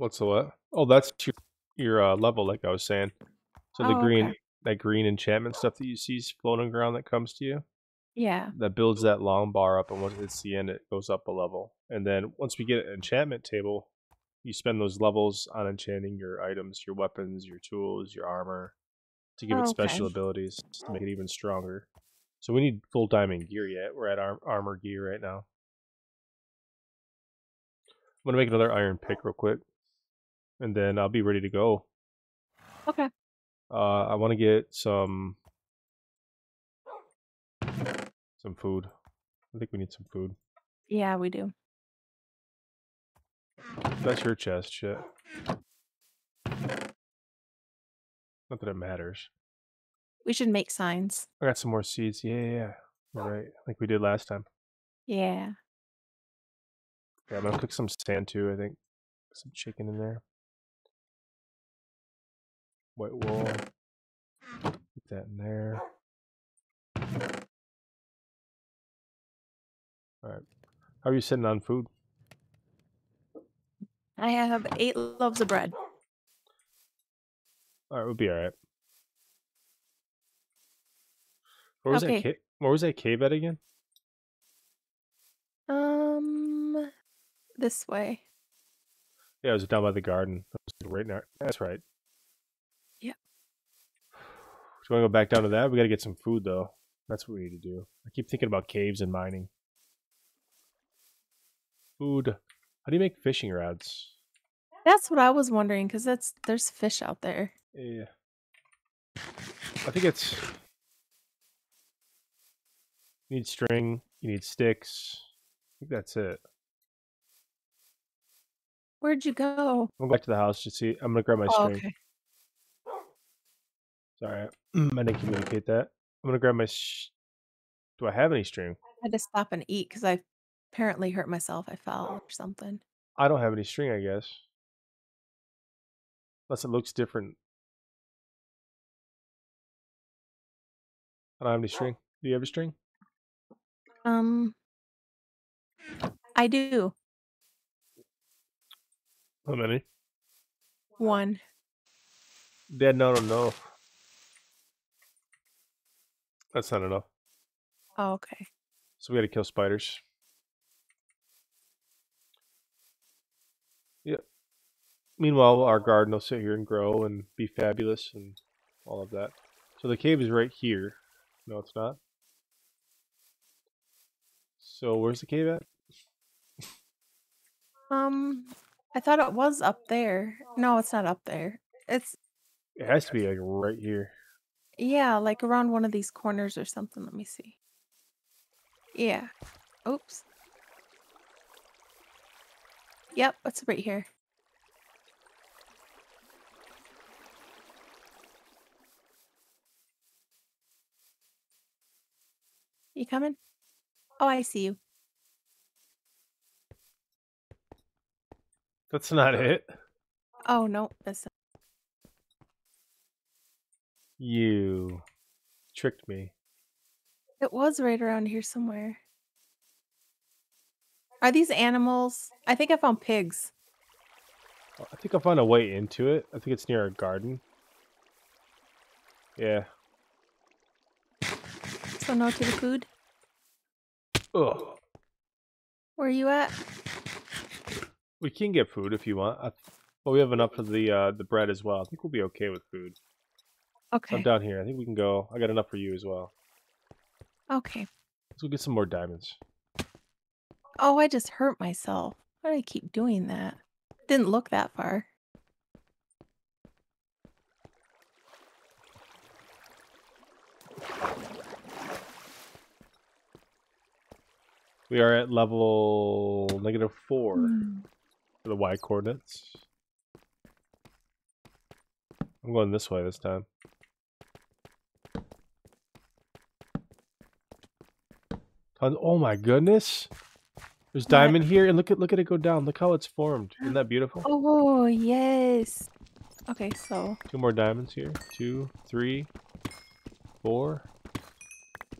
What's the what? Oh, that's your level, like I was saying. So the green, okay. That green enchantment stuff that you see is floating around that comes to you. Yeah. That builds that long bar up, and once it's the end, it goes up a level. And then once we get an enchantment table, you spend those levels on enchanting your items, your weapons, your tools, your armor, to give it special abilities to make it even stronger. So we need full diamond gear yet. We're at armor gear right now. I'm going to make another iron pick real quick, and then I'll be ready to go. Okay. I want to get some food. I think we need some food. Yeah, we do. That's your chest, shit. Not that it matters. We should make signs. I got some more seeds. Yeah. All right. Like we did last time. Yeah. Okay, I'm going to cook some sand too, I think. Some chicken in there. White wool. Put that in there. Alright. How are you sitting on food? I have 8 loaves of bread. Alright, we'll be alright. Where was that cave at again? This way. Yeah, it was down by the garden. Right now. That's right. Yeah. Do you want to go back down to that? We got to get some food, though. That's what we need to do. I keep thinking about caves and mining. Food. How do you make fishing rods? That's what I was wondering, because there's fish out there. Yeah. I think it's... You need string. You need sticks. I think that's it. Where'd you go? I'm going back to the house to see. I'm going to grab my string. Okay. Sorry, I didn't communicate that. I'm going to grab my... Do I have any string? I had to stop and eat because I apparently hurt myself. I fell or something. I don't have any string, I guess. Unless it looks different. I don't have any string. Do you have a string? I do. How many? 1. Dad, no. That's not enough. Oh, okay. So we gotta kill spiders. Yeah. Meanwhile, our garden will sit here and grow and be fabulous and all of that. So the cave is right here. No, it's not. So where's the cave at? I thought it was up there. No, it's not up there. It has to be like right here. Yeah, like around one of these corners or something. Let me see. Yeah. Oops. Yep, it's right here. You coming? Oh, I see you. That's not it. Oh, no. That's not. You tricked me. It was right around here somewhere. Are these animals? I think I found pigs. I think I found a way into it. I think it's near our garden. Yeah. So no to the food? Ugh. Where are you at? We can get food if you want. Well, we have enough of the bread as well. I think we'll be okay with food. Okay. I'm down here. I think we can go. I got enough for you as well. Okay. Let's go get some more diamonds. Oh, I just hurt myself. Why do I keep doing that? Didn't look that far. We are at level -4. Mm. The Y coordinates. I'm going this way this time. Oh my goodness! There's diamond here, and look at it go down. Look how it's formed. Isn't that beautiful? Oh yes. Okay, so 2 more diamonds here. 2, 3, 4,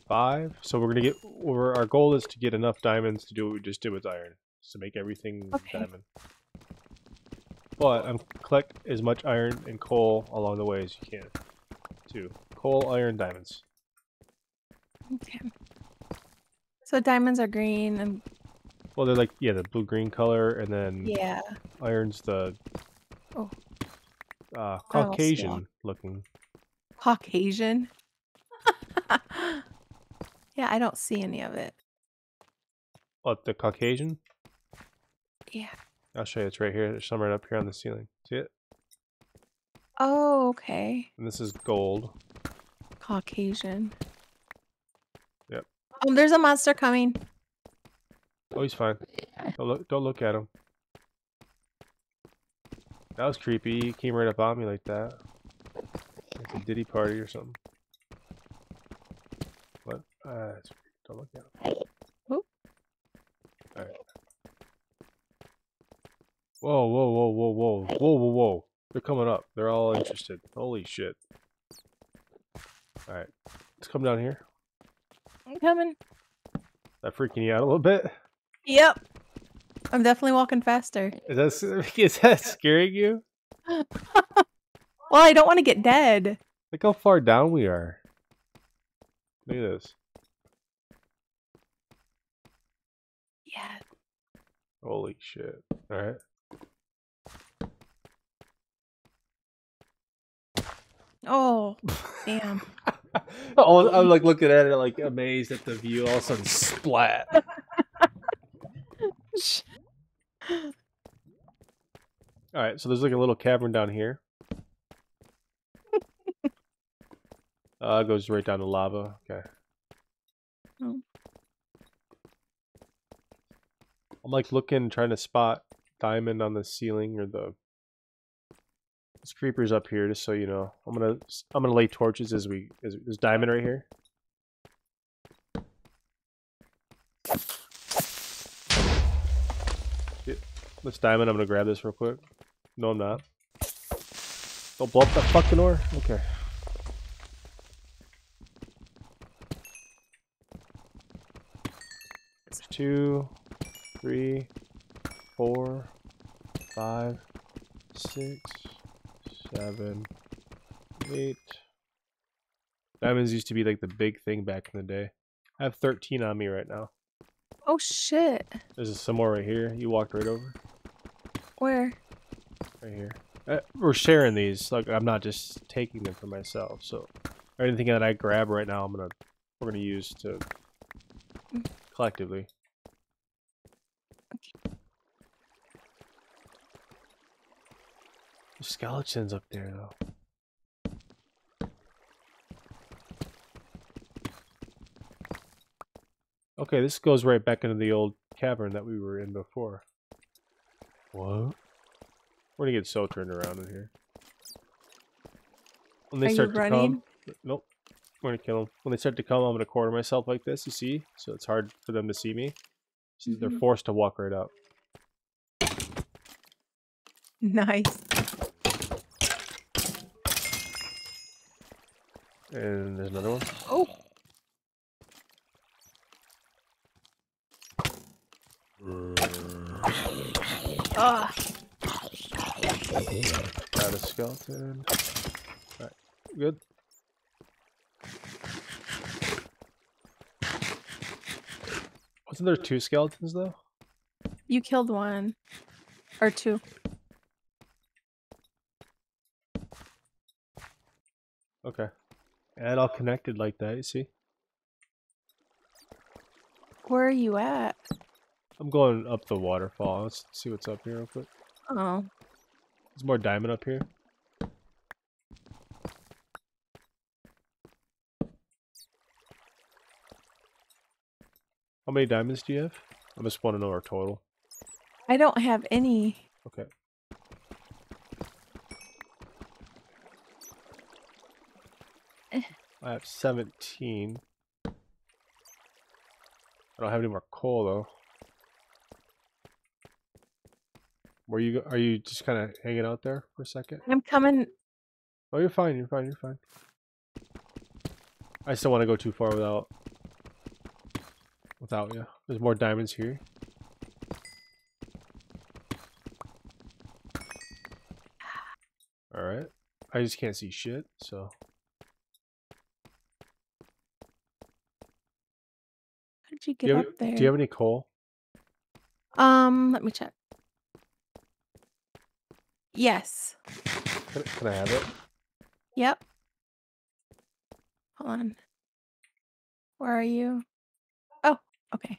5. So we're gonna get. Our goal is to get enough diamonds to do what we just did with iron. To make everything diamond. but collect as much iron and coal along the way as you can. Too. Coal, iron, diamonds. Okay. So diamonds are green and... Well, they're like, yeah, the blue-green color, and then... Yeah. Iron's the... Oh. Caucasian looking. Caucasian? Yeah, I don't see any of it. What, the Caucasian? Yeah. I'll show you. It's right here. There's some right up here on the ceiling. See it? Oh, okay. And this is gold. Caucasian. Yep. There's a monster coming. Oh, he's fine. Don't look at him. That was creepy. He came right up on me like that. Like a ditty party or something. What? Don't look at him. Oop. All right. Whoa, whoa, whoa, whoa, whoa. Whoa, whoa, whoa. They're coming up. They're all interested. Holy shit. Alright. Let's come down here. I'm coming. Is that freaking you out a little bit? Yep. I'm definitely walking faster. Is that scaring you? Well, I don't want to get dead. Look how far down we are. Look at this. Yeah. Holy shit. Alright. Oh, damn. Oh, I'm like looking at it like amazed at the view. All of a sudden, splat. Alright, so there's like a little cavern down here. It goes right down to lava. Okay. Oh. I'm like looking, trying to spot diamond on the ceiling or the... There's creepers up here, just so you know. I'm gonna lay torches as we. There's diamond right here. Yeah, this diamond, I'm gonna grab this real quick. No, I'm not. Don't blow up that fucking ore. Okay. There's 2, 3, 4, 5, 6, 7, 8. Diamonds used to be like the big thing back in the day. I have 13 on me right now. Oh shit. There's some more right here. You walked right over. Where? Right here. We're sharing these. Like I'm not just taking them for myself. So anything that I grab right now, we're gonna use to collectively. Okay. There's skeletons up there, though. Okay, this goes right back into the old cavern that we were in before. What? We're gonna get so turned around in here. When they start to come... Nope. We're gonna kill them. When they start to come, I'm gonna corner myself like this, you see? So it's hard for them to see me. So they're forced to walk right up. Nice. And there's another one. Oh! Ah! Got a skeleton. Alright, good. Wasn't there 2 skeletons though? You killed one. Or 2. Okay. And all connected like that, you see? Where are you at? I'm going up the waterfall. Let's see what's up here real quick. Oh. There's more diamond up here. How many diamonds do you have? I just want to know our total. I don't have any. Okay. I have 17. I don't have any more coal though. Are you just kind of hanging out there for a second? I'm coming. Oh, you're fine. You're fine. You're fine. I still want to go too far without you. There's more diamonds here. Alright. I just can't see shit, so. How did you get up there? Do you have any coal? Let me check. Yes. Can I have it? Yep. Hold on. Where are you? Oh, okay.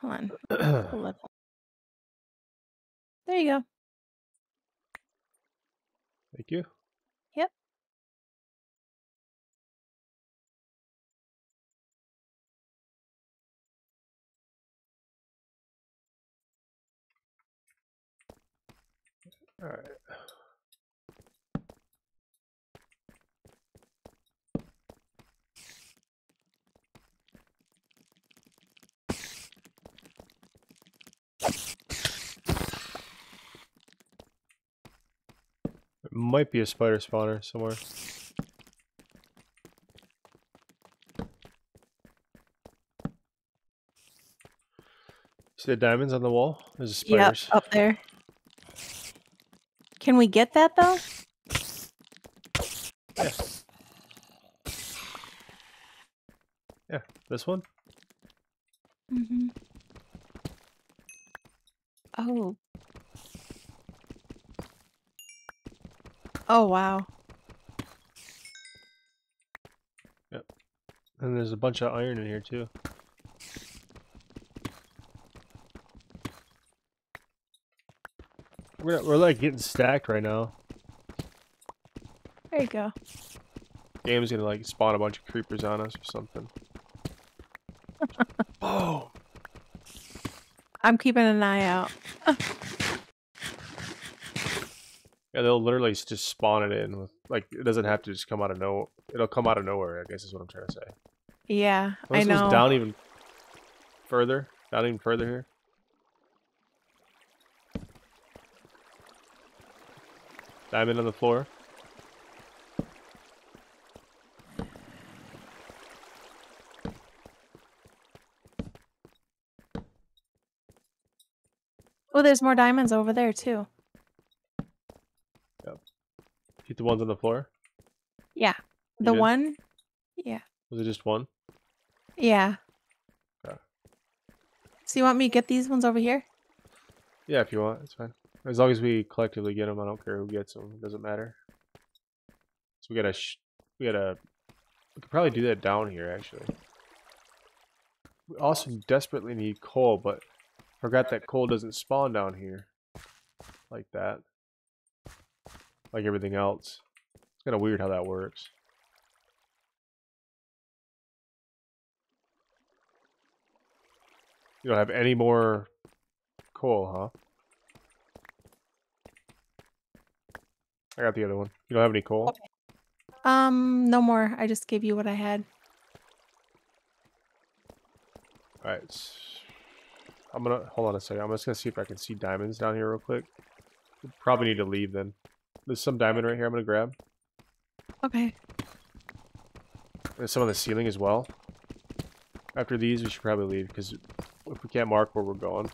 Hold on. Level. There you go. Thank you. Yep. All right. Might be a spider spawner somewhere. See the diamonds on the wall? There's spiders. Yep, up there. Can we get that though? Yeah. Yeah, this one? Mm-hmm. Oh. Oh, wow. Yep. And there's a bunch of iron in here, too. We're like getting stacked right now. There you go. Game's gonna like spawn a bunch of creepers on us or something. Oh! I'm keeping an eye out. Yeah, they'll literally just spawn it in with, like, it doesn't have to just come out of nowhere. It'll come out of nowhere, I guess is what I'm trying to say. Yeah, unless I know. It goes down even further here. Diamond on the floor. Oh, there's more diamonds over there, too. Get the ones on the floor? Yeah. The one? Yeah. Was it just one? Yeah. Okay. So you want me to get these ones over here? Yeah, if you want. It's fine. As long as we collectively get them, I don't care who gets them. It doesn't matter. So we gotta... we could probably do that down here, actually. We also desperately need coal, but... forgot that coal doesn't spawn down here. Like that. Like everything else. It's kind of weird how that works. You don't have any more coal, huh? I got the other one. You don't have any coal? Okay. No more. I just gave you what I had. Alright. I'm gonna hold on a second. I'm just gonna see if I can see diamonds down here real quick. Probably need to leave then. There's some diamond right here I'm going to grab. Okay. There's some on the ceiling as well. After these, we should probably leave, because if we can't mark where we're going.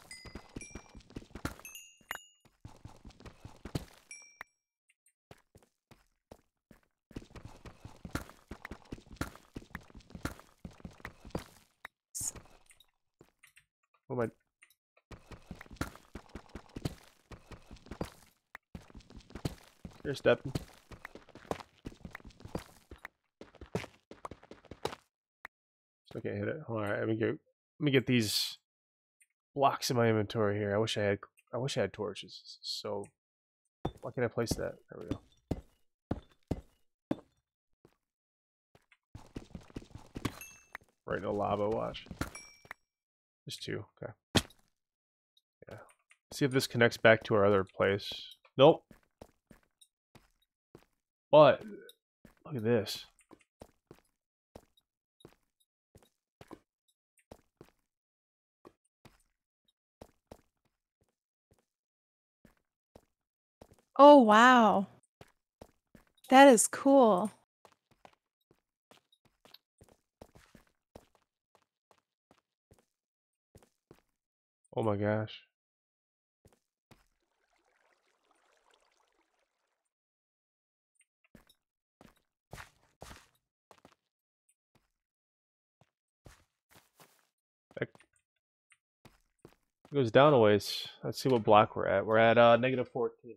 Oh my... You're stepping. Still can't hit it. Alright, let me get these blocks in my inventory here. I wish I had torches. So why can't I place that? There we go. Right in the lava, watch. There's two, okay. Yeah. See if this connects back to our other place. Nope. But look at this. Oh wow. That is cool. Oh my gosh. Heck. It goes down a ways. Let's see what block we're at. We're at -14.